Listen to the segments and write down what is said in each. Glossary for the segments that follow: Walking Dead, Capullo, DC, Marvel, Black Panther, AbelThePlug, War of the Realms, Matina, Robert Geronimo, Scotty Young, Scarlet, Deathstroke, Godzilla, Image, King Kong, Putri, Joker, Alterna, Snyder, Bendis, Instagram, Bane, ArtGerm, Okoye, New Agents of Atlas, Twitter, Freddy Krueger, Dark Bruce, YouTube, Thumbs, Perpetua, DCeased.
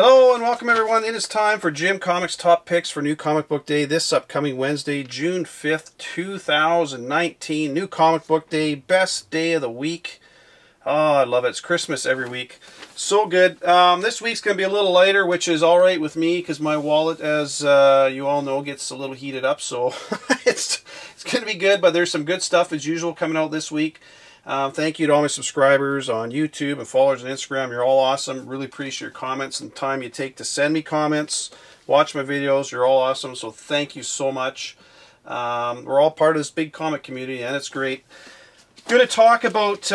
Hello and welcome everyone. It is time for Jim Comics Top Picks for New Comic Book Day this upcoming Wednesday, June 5th, 2019. New Comic Book Day, best day of the week. Oh, I love it. It's Christmas every week. So good. This week's going to be a little lighter, which is all right with me because my wallet, as you all know, gets a little heated up. So it's going to be good, but there's some good stuff as usual coming out this week. Thank you to all my subscribers on YouTube and followers on Instagram. You're all awesome. Really appreciate your comments and time you take to send me comments, watch my videos. You're all awesome, so thank you so much. We're all part of this big comic community, and it's great. Going to talk about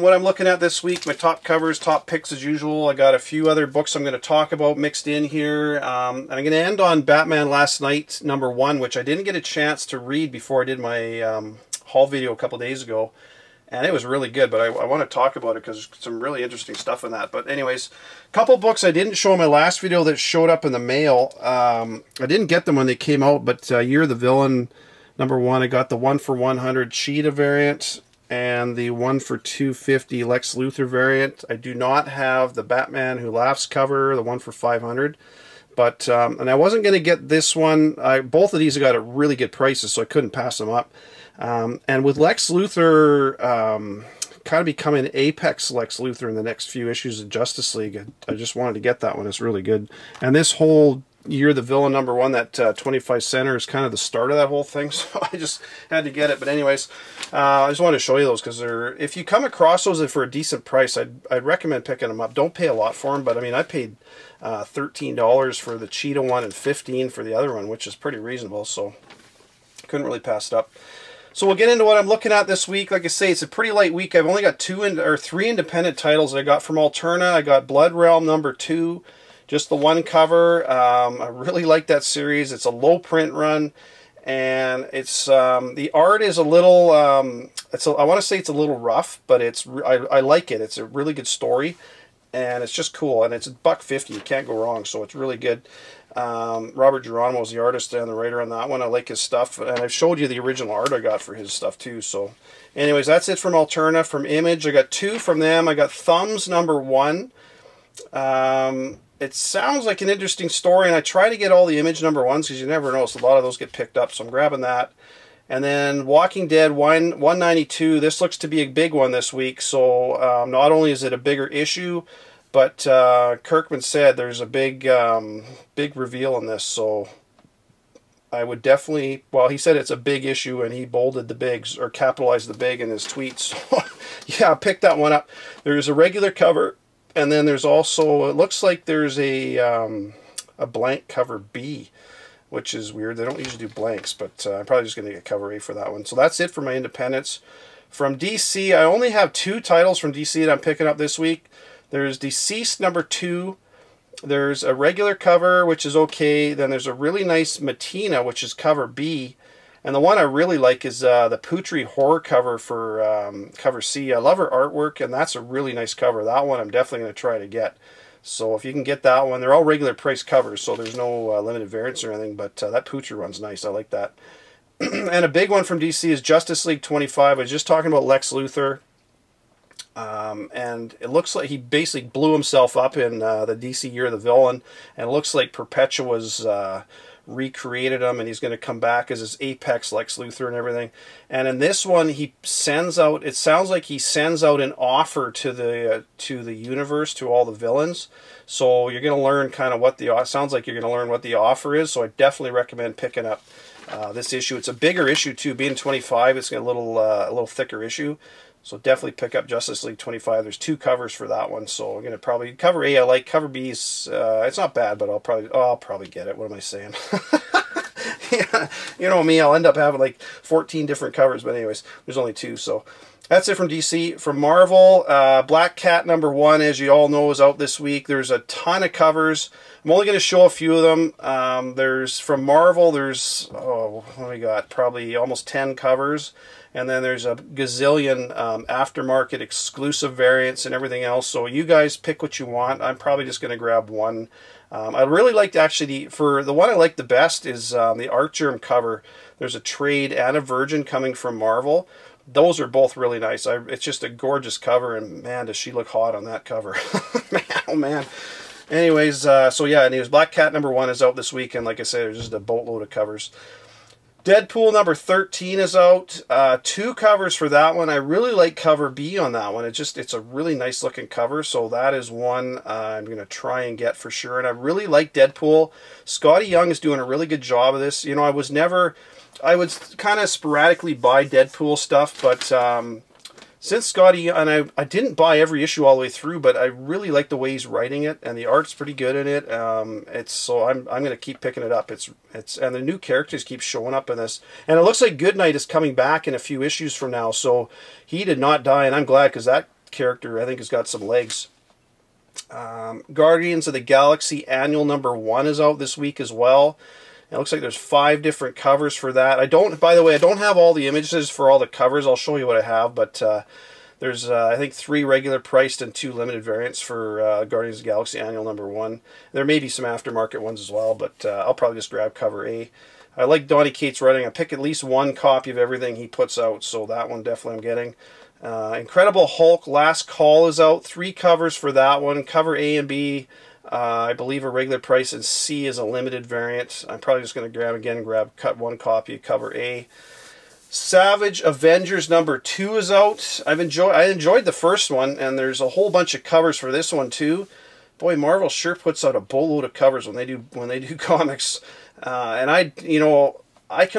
what I'm looking at this week, my top covers, top picks as usual. I got a few other books I'm going to talk about mixed in here. And I'm going to end on Batman Last Night, #1, which I didn't get a chance to read before I did my haul video a couple days ago. And it was really good, but I want to talk about it because there's some really interesting stuff in that. But anyways, a couple books I didn't show in my last video that showed up in the mail. I didn't get them when they came out, but Year of the Villain, #1. I got the 1/100 Cheetah variant and the 1/250 Lex Luthor variant. I do not have the Batman Who Laughs cover, the 1/500. But, and I wasn't going to get this one. Both of these I got at really good prices, so I couldn't pass them up. And with Lex Luthor kind of becoming Apex Lex Luthor in the next few issues of Justice League, I just wanted to get that one. It's really good. And this whole Year of the Villain #1, that 25 center is kind of the start of that whole thing, so I just had to get it. But anyways, I just wanted to show you those because they're, if you come across those for a decent price, I'd recommend picking them up. Don't pay a lot for them, but I mean, I paid $13 for the Cheetah one and $15 for the other one, which is pretty reasonable, so couldn't really pass it up. So we'll get into what I'm looking at this week. Like I say, it's a pretty light week. I've only got three independent titles that I got from Alterna. I got Blood Realm #2, just the one cover. I really like that series. It's a low print run, and it's the art is a little. I want to say it's a little rough, but it's I like it. It's a really good story, and it's just cool. And it's $1.50. You can't go wrong. So it's really good. Robert Geronimo is the artist and the writer on that one. I like his stuff, and I've showed you the original art I got for his stuff too. So anyways, that's it from Alterna. From Image, I got two from them. I got Thumbs #1. It sounds like an interesting story, and I try to get all the Image #1s because you never know, so a lot of those get picked up, so I'm grabbing that. And then Walking Dead 192, this looks to be a big one this week. So not only is it a bigger issue, but Kirkman said there's a big big reveal in this, so I would definitely, well, he said it's a big issue, and he bolded the bigs, or capitalized the big in his tweets. So yeah, pick that one up. There's a regular cover, and then there's also, it looks like there's a blank cover B, which is weird. They don't usually do blanks, but I'm probably just going to get cover A for that one. So that's it for my independents. From DC, I only have two titles from DC that I'm picking up this week. There's DCeased #2. There's a regular cover, which is okay. Then there's a really nice Matina, which is cover B. And the one I really like is the Putri horror cover for cover C. I love her artwork, and that's a really nice cover. That one I'm definitely going to try to get. So if you can get that one, they're all regular price covers, so there's no limited variants or anything. But that Putri one's nice. I like that. And a big one from DC is Justice League 25. I was just talking about Lex Luthor. And it looks like he basically blew himself up in the DC Year of the Villain, and it looks like Perpetua's recreated him, and he's going to come back as his Apex Lex Luthor and everything. And in this one, he sends out, it sounds like he sends out an offer to the universe, to all the villains. So you're going to learn kind of what the, sounds like you're going to learn what the offer is, so I definitely recommend picking up this issue. It's a bigger issue too, being 25, it's a little thicker issue. So definitely pick up Justice League 25. There's two covers for that one, so I'm gonna probably cover A. I like cover B's. It's not bad, but I'll probably get it. What am I saying? Yeah, you know me. I'll end up having like 14 different covers, but anyways, there's only two. So that's it from DC. From Marvel, Black Cat #1, as you all know, is out this week. There's a ton of covers. I'm only gonna show a few of them. There's from Marvel. There's what we got? Probably almost 10 covers. And then there's a gazillion aftermarket exclusive variants and everything else. So you guys pick what you want. I'm probably just going to grab one. I really liked, actually, for the one I like the best is the ArtGerm cover. There's a trade and a virgin coming from Marvel. Those are both really nice. It's just a gorgeous cover, and man, does she look hot on that cover. Man, oh man. Anyways, so yeah, anyways, Black Cat number 1 is out this week, and like I said, there's just a boatload of covers. Deadpool number 13 is out. 2 covers for that one. I really like cover B on that one. It's a really nice looking cover, so that is one I'm going to try and get for sure. And I really like Deadpool. Scotty Young is doing a really good job of this. You know, I would kind of sporadically buy Deadpool stuff, but since Scotty, and I didn't buy every issue all the way through, but I really like the way he's writing it, and the art's pretty good in it. So I'm gonna keep picking it up. And the new characters keep showing up in this, and it looks like Goodnight is coming back in a few issues from now. So he did not die, and I'm glad, because that character I think has got some legs. Guardians of the Galaxy Annual number 1 is out this week as well. It looks like there's 5 different covers for that. By the way, I don't have all the images for all the covers. I'll show you what I have, but there's, I think, 3 regular priced and 2 limited variants for Guardians of the Galaxy Annual number 1. There may be some aftermarket ones as well, but I'll probably just grab cover A. I like Donny Cates' writing. I pick at least 1 copy of everything he puts out, so that one definitely I'm getting. Incredible Hulk Last Call is out. 3 covers for that one. Cover A and B. I believe a regular price, and C is a limited variant. I'm probably just going to grab 1 copy of cover A. Savage Avengers number 2 is out. I enjoyed the first one, and there's a whole bunch of covers for this one too. Boy, Marvel sure puts out a boatload of covers when they do comics. And I can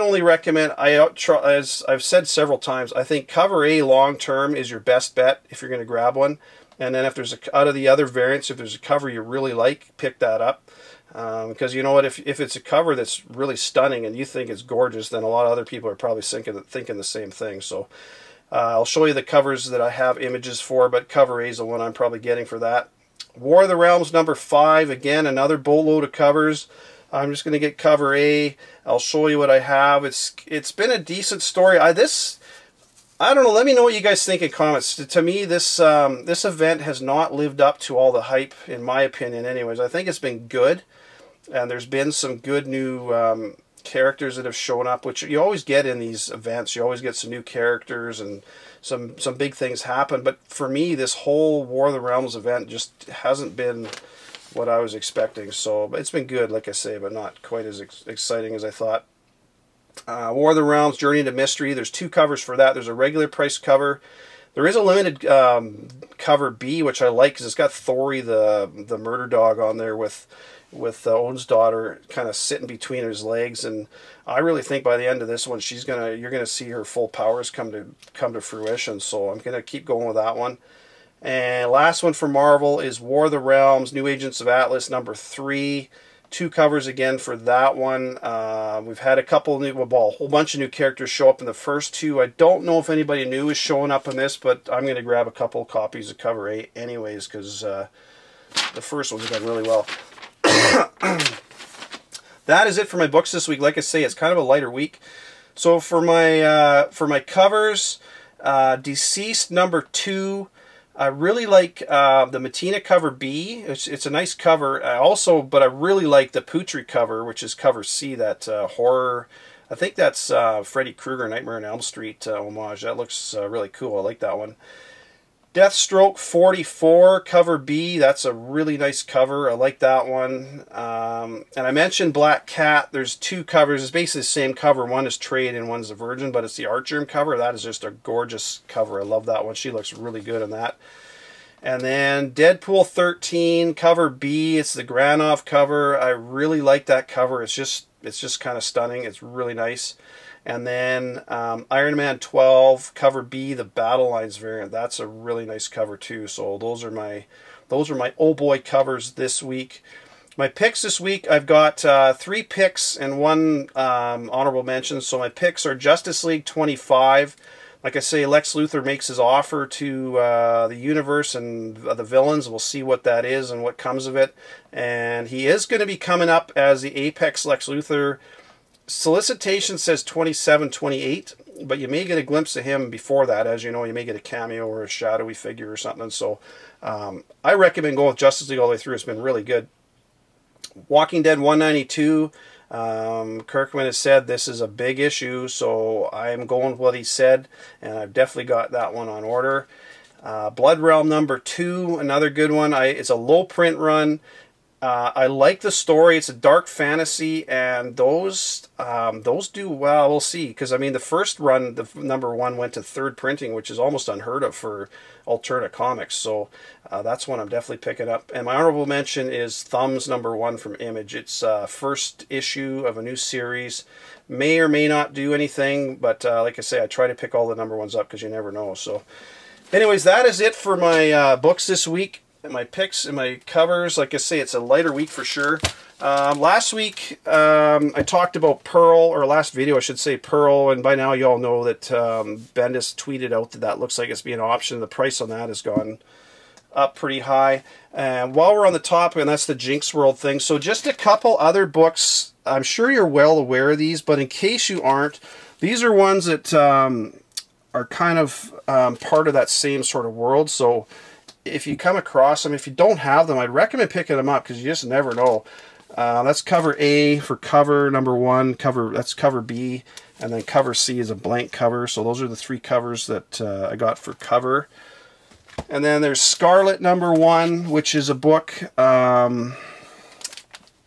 only recommend, as I've said several times, I think cover A long term is your best bet if you're going to grab one. And then if there's out of the other variants, if there's a cover you really like, pick that up. Because you know what, if it's a cover that's really stunning and you think it's gorgeous, then a lot of other people are probably thinking the same thing. So I'll show you the covers that I have images for, but cover A is the one I'm probably getting for that. War of the Realms number 5, again, another boatload of covers. I'm just going to get cover A. I'll show you what I have. It's been a decent story. I don't know. Let me know what you guys think in comments. To me, this event has not lived up to all the hype, in my opinion. Anyways, I think it's been good, and there's been some good new characters that have shown up, which you always get in these events. You always get some new characters and some big things happen. But for me, this whole War of the Realms event just hasn't been what I was expecting. So, but it's been good, like I say, but not quite as exciting as I thought. War of the Realms, Journey to Mystery. There's 2 covers for that. There's a regular price cover. There is a limited cover B, which I like because it's got Thori, the murder dog, on there with Owen's daughter kind of sitting between his legs. And I really think by the end of this one, you're gonna see her full powers come to fruition. So I'm gonna keep going with that one. And last one for Marvel is War of the Realms, New Agents of Atlas number 3. 2 covers again for that one. We've had a whole bunch of new characters show up in the first 2. I don't know if anybody new is showing up in this, but I'm going to grab a couple copies of cover A anyways, because the first one's done really well. That is it for my books this week. Like I say, it's kind of a lighter week. So for my covers, DCeased number 2. I really like the Matina cover B. It's a nice cover. But I really like the Putri cover, which is cover C, that horror. I think that's Freddy Krueger, Nightmare on Elm Street homage. That looks really cool. I like that one. Deathstroke 44 cover B. That's a really nice cover. I like that one. And I mentioned Black Cat. There's 2 covers. It's basically the same cover. One is trade and one's the Virgin, but it's the ArtGerm cover. That is just a gorgeous cover. I love that one. She looks really good in that. And then Deadpool 13 cover B. It's the Granov cover. I really like that cover. It's just kind of stunning. It's really nice. And then Iron Man 12 cover B, the Battle Lines variant. That's a really nice cover too. So those are my oh boy covers this week. My picks this week, I've got 3 picks and 1 honorable mention. So my picks are Justice League 25. Like I say, Lex Luthor makes his offer to the universe and the villains. We'll see what that is and what comes of it. And he is going to be coming up as the Apex Lex Luthor. Solicitation says 27-28, but you may get a glimpse of him before that. As you know, you may get a cameo or a shadowy figure or something. So I recommend going with Justice League all the way through. It's been really good. Walking Dead 192. Kirkman has said this is a big issue, so I'm going with what he said, and I've definitely got that one on order. Blood Realm number 2, another good one. It's a low print run. I like the story. It's a dark fantasy, and those do well. We'll see, because I mean, the first run, the #1 went to third printing, which is almost unheard of for Alterna Comics. So that's one I'm definitely picking up. And my honorable mention is Thumbs #1 from Image. It's first issue of a new series. May or may not do anything, but like I say, I try to pick all the #1s up because you never know. So, anyways, that is it for my books this week. And my picks and my covers. Like I say, it's a lighter week for sure. Last week, I talked about Pearl, or last video I should say, Pearl, and by now you all know that Bendis tweeted out that that looks like it's being an option. The price on that has gone up pretty high. And while we're on the topic, and that's the Jinx World thing, so just a couple other books. I'm sure you're well aware of these, but in case you aren't, these are ones that are kind of part of that same sort of world. So if you come across them, if you don't have them, I'd recommend picking them up because you just never know. That's cover A for cover #1, cover, that's cover B, and then cover C is a blank cover. So those are the three covers that I got for cover. And then there's Scarlet #1, which is a book.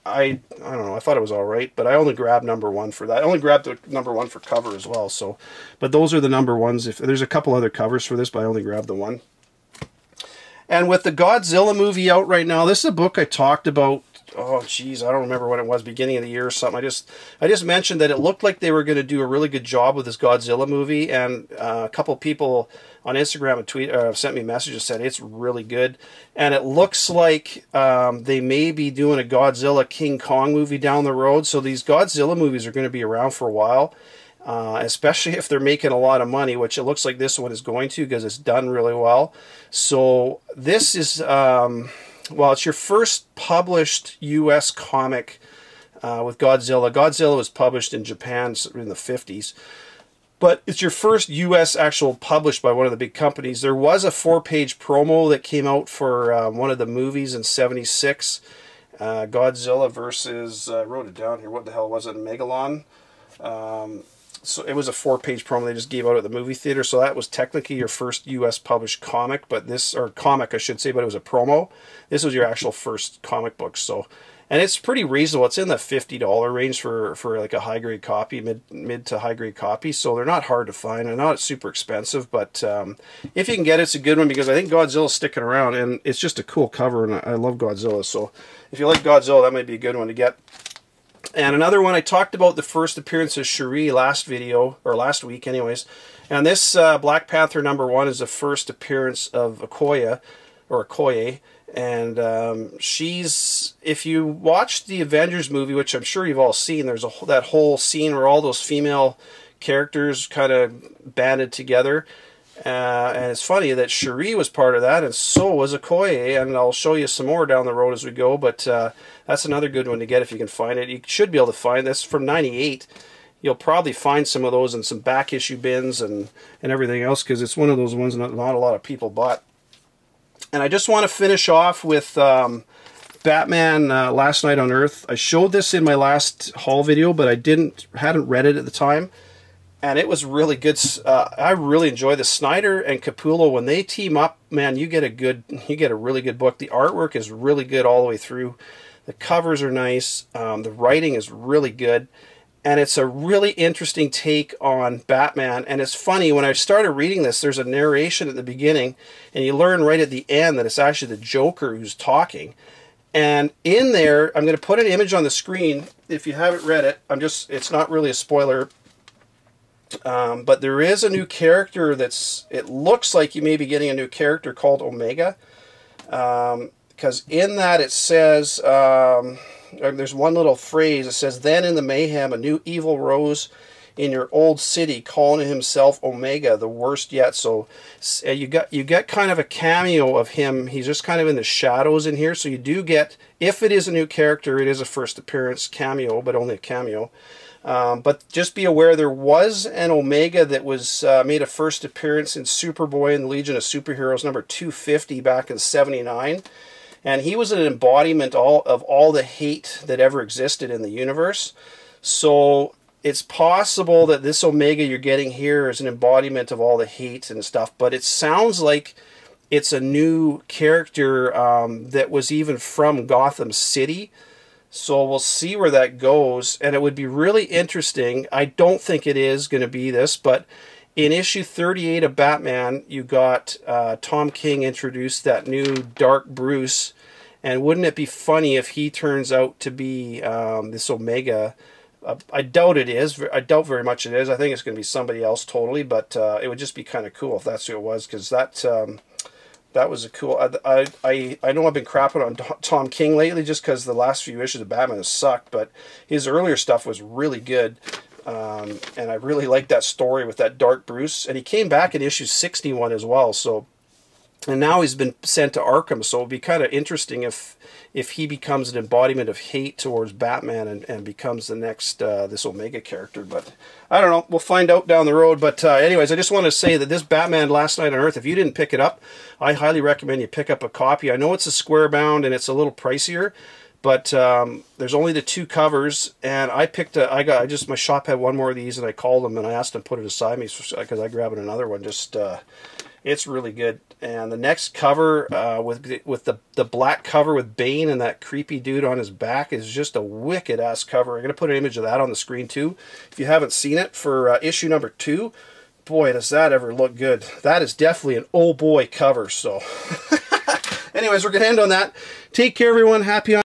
I don't know, I thought it was all right, but I only grabbed #1 for that. I only grabbed the #1 for cover as well. So, but those are the #1s. If there's a couple other covers for this, but I only grabbed the one. And with the Godzilla movie out right now, this is a book I talked about, oh geez, I don't remember when it was, beginning of the year or something. I just mentioned that it looked like they were going to do a really good job with this Godzilla movie, and a couple people on Instagram and Twitter sent me messages saying it's really good. And it looks like they may be doing a Godzilla King Kong movie down the road, so these Godzilla movies are going to be around for a while. Especially if they're making a lot of money, which it looks like this one is going to because it's done really well. So this is, well, it's your first published U.S. comic with Godzilla. Godzilla was published in Japan in the 50s. But it's your first U.S. actual published by one of the big companies. There was a 4-page promo that came out for one of the movies in '76. Godzilla versus, I wrote it down here, what the hell was it, Megalon? So it was a 4-page promo they just gave out at the movie theater, so that was technically your first U.S. published comic, but this, or comic I should say, but it was a promo. This was your actual first comic book, so, and it's pretty reasonable. It's in the $50 range for like a high-grade copy, mid to high-grade copy, so they're not hard to find. They're not super expensive, but if you can get it, it's a good one, because I think Godzilla's sticking around, and it's just a cool cover, and I love Godzilla, so if you like Godzilla, that might be a good one to get. And another one, I talked about the first appearance of Cherie last video, or last week anyways. And this Black Panther #1 is the first appearance of Okoye, or Okoye. And she's, if you watch the Avengers movie, which I'm sure you've all seen, there's that whole scene where all those female characters kind of banded together. And it's funny that Cherie was part of that, and so was Okoye, and I'll show you some more down the road as we go, but that's another good one to get if you can find it. You should be able to find this from '98. You'll probably find some of those in some back issue bins and everything else, because it's one of those ones not a lot of people bought. And I just want to finish off with Batman Last Night on Earth. I showed this in my last haul video, but I hadn't read it at the time. And it was really good. I really enjoy the Snyder and Capullo when they team up. Man, you get a really good book. The artwork is really good all the way through. The covers are nice. The writing is really good, and it's a really interesting take on Batman. And it's funny, when I started reading this, there's a narration at the beginning, and you learn right at the end that it's actually the Joker who's talking. And in there, I'm going to put an image on the screen. If you haven't read it, it's not really a spoiler. But there is a new character it looks like you may be getting a new character called Omega. Because in that it says, there's one little phrase, it says, "Then in the mayhem a new evil rose in your old city, calling himself Omega, the worst yet." So you get kind of a cameo of him. He's just kind of in the shadows in here. So you do get, if it is a new character, it is a first appearance cameo, but only a cameo. But just be aware, there was an Omega that was made a first appearance in Superboy and the Legion of Superheroes number 250 back in '79, and he was an embodiment of all the hate that ever existed in the universe. So it's possible that this Omega you're getting here is an embodiment of all the hate and stuff, but it sounds like It's a new character that was even from Gotham City. So we'll see where that goes. And it would be really interesting. I don't think it is going to be this, but in issue 38 of Batman, you got Tom King introduced that new Dark Bruce. And wouldn't it be funny if he turns out to be this Omega? I doubt it is. I doubt very much it is. I think it's going to be somebody else totally, but it would just be kind of cool if that's who it was, because that that was a cool... I know I've been crapping on Tom King lately just because the last few issues of Batman has sucked, but his earlier stuff was really good, and I really liked that story with that Dark Bruce, and he came back in issue 61 as well, so... And now he's been sent to Arkham, so it would be kind of interesting if he becomes an embodiment of hate towards Batman and becomes the next, this Omega character. But I don't know. We'll find out down the road. But anyways, I just want to say that this Batman Last Night on Earth, if you didn't pick it up, I highly recommend you pick up a copy. I know it's a square bound and it's a little pricier, but there's only the 2 covers, and I picked a, my shop had 1 more of these, and I called them and I asked them to put it aside me because I grabbed another one. Just, it's really good. And the next cover with the black cover with Bane and that creepy dude on his back is just a wicked-ass cover. I'm going to put an image of that on the screen, too, if you haven't seen it, for issue number 2. Boy, does that ever look good. That is definitely an oh-boy cover, so... Anyways, we're going to end on that. Take care, everyone. Happy